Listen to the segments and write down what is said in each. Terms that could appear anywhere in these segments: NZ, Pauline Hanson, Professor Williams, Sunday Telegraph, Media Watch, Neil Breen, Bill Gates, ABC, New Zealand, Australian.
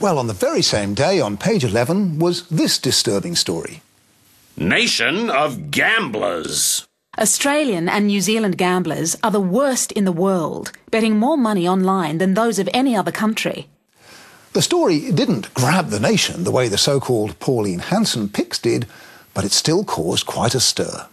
Well, on the very same day, on page 11, was this disturbing story. Nation of gamblers. Australian and New Zealand gamblers are the worst in the world, betting more money online than those of any other country. The story didn't grab the nation the way the so-called Pauline Hanson picks did, but it still caused quite a stir.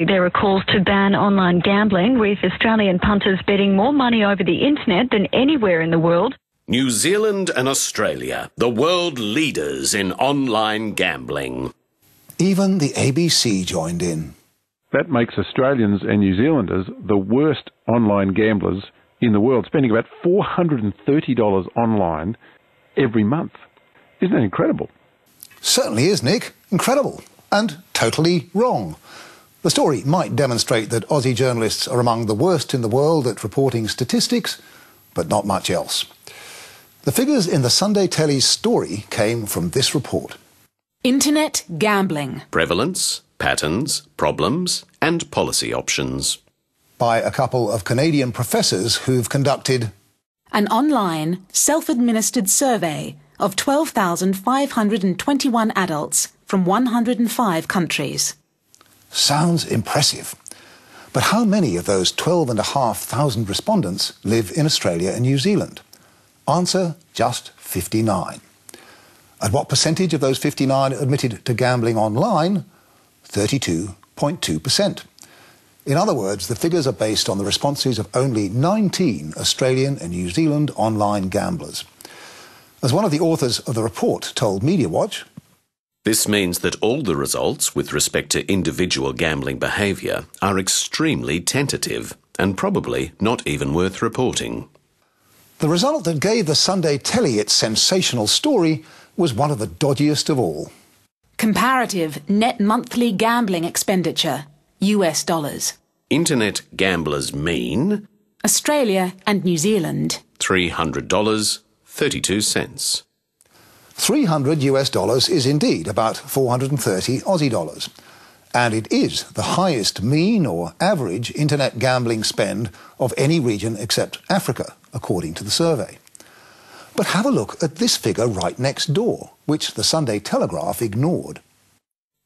There are calls to ban online gambling, with Australian punters betting more money over the internet than anywhere in the world. New Zealand and Australia, the world leaders in online gambling. Even the ABC joined in. That makes Australians and New Zealanders the worst online gamblers in the world, spending about $430 online every month. Isn't that incredible? Certainly is, Nick. Incredible. And totally wrong. The story might demonstrate that Aussie journalists are among the worst in the world at reporting statistics, but not much else. The figures in the Sunday Tele's story came from this report. Internet gambling. Prevalence, patterns, problems, and policy options. By a couple of Canadian professors who've conducted an online, self-administered survey of 12,521 adults from 105 countries. Sounds impressive. But how many of those 12,500 respondents live in Australia and New Zealand? Answer, just 59. And what percentage of those 59 admitted to gambling online? 32.2%. In other words, the figures are based on the responses of only 19 Australian and New Zealand online gamblers. As one of the authors of the report told Media Watch, this means that all the results with respect to individual gambling behaviour are extremely tentative and probably not even worth reporting. The result that gave the Sunday Tele its sensational story was one of the dodgiest of all. Comparative net monthly gambling expenditure, US dollars. Internet gamblers mean Australia and New Zealand. $300.32. $300 is indeed about 430 Aussie dollars, and it is the highest mean or average internet gambling spend of any region except Africa, according to the survey. But have a look at this figure right next door, which the Sunday Telegraph ignored.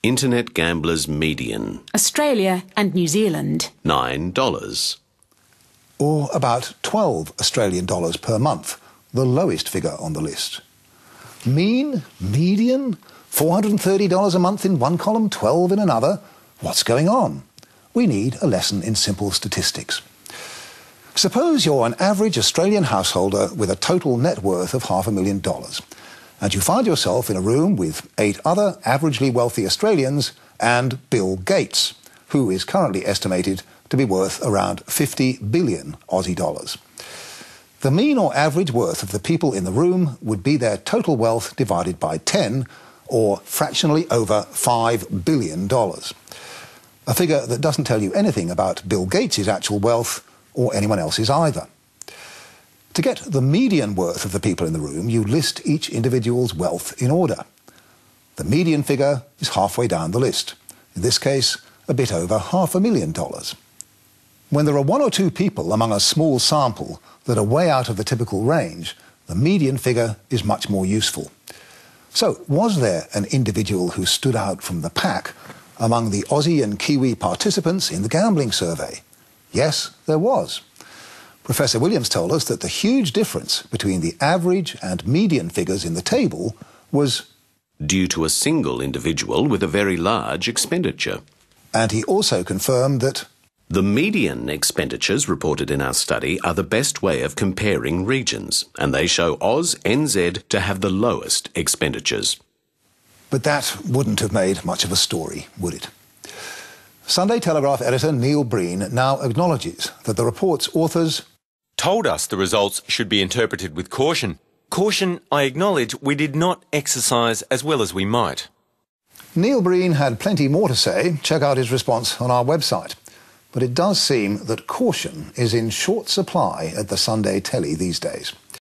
Internet gamblers median. Australia and New Zealand. $9. Or about 12 Australian dollars per month, the lowest figure on the list. Mean, median, $430 a month in one column, 12 in another. What's going on? We need a lesson in simple statistics. Suppose you're an average Australian householder with a total net worth of $500,000, and you find yourself in a room with 8 other averagely wealthy Australians and Bill Gates, who is currently estimated to be worth around 50 billion Aussie dollars. The mean or average worth of the people in the room would be their total wealth divided by 10, or fractionally over $5 billion. A figure that doesn't tell you anything about Bill Gates' actual wealth, or anyone else's either. To get the median worth of the people in the room, you list each individual's wealth in order. The median figure is halfway down the list, in this case, a bit over $500,000. When there are one or two people among a small sample that are way out of the typical range, the median figure is much more useful. So, was there an individual who stood out from the pack among the Aussie and Kiwi participants in the gambling survey? Yes, there was. Professor Williams told us that the huge difference between the average and median figures in the table was due to a single individual with a very large expenditure. And he also confirmed that the median expenditures reported in our study are the best way of comparing regions, and they show Oz, NZ to have the lowest expenditures. But that wouldn't have made much of a story, would it? Sunday Telegraph editor Neil Breen now acknowledges that the report's authors told us the results should be interpreted with caution. Caution, I acknowledge, we did not exercise as well as we might. Neil Breen had plenty more to say. Check out his response on our website. But it does seem that caution is in short supply at the Sunday Telly these days.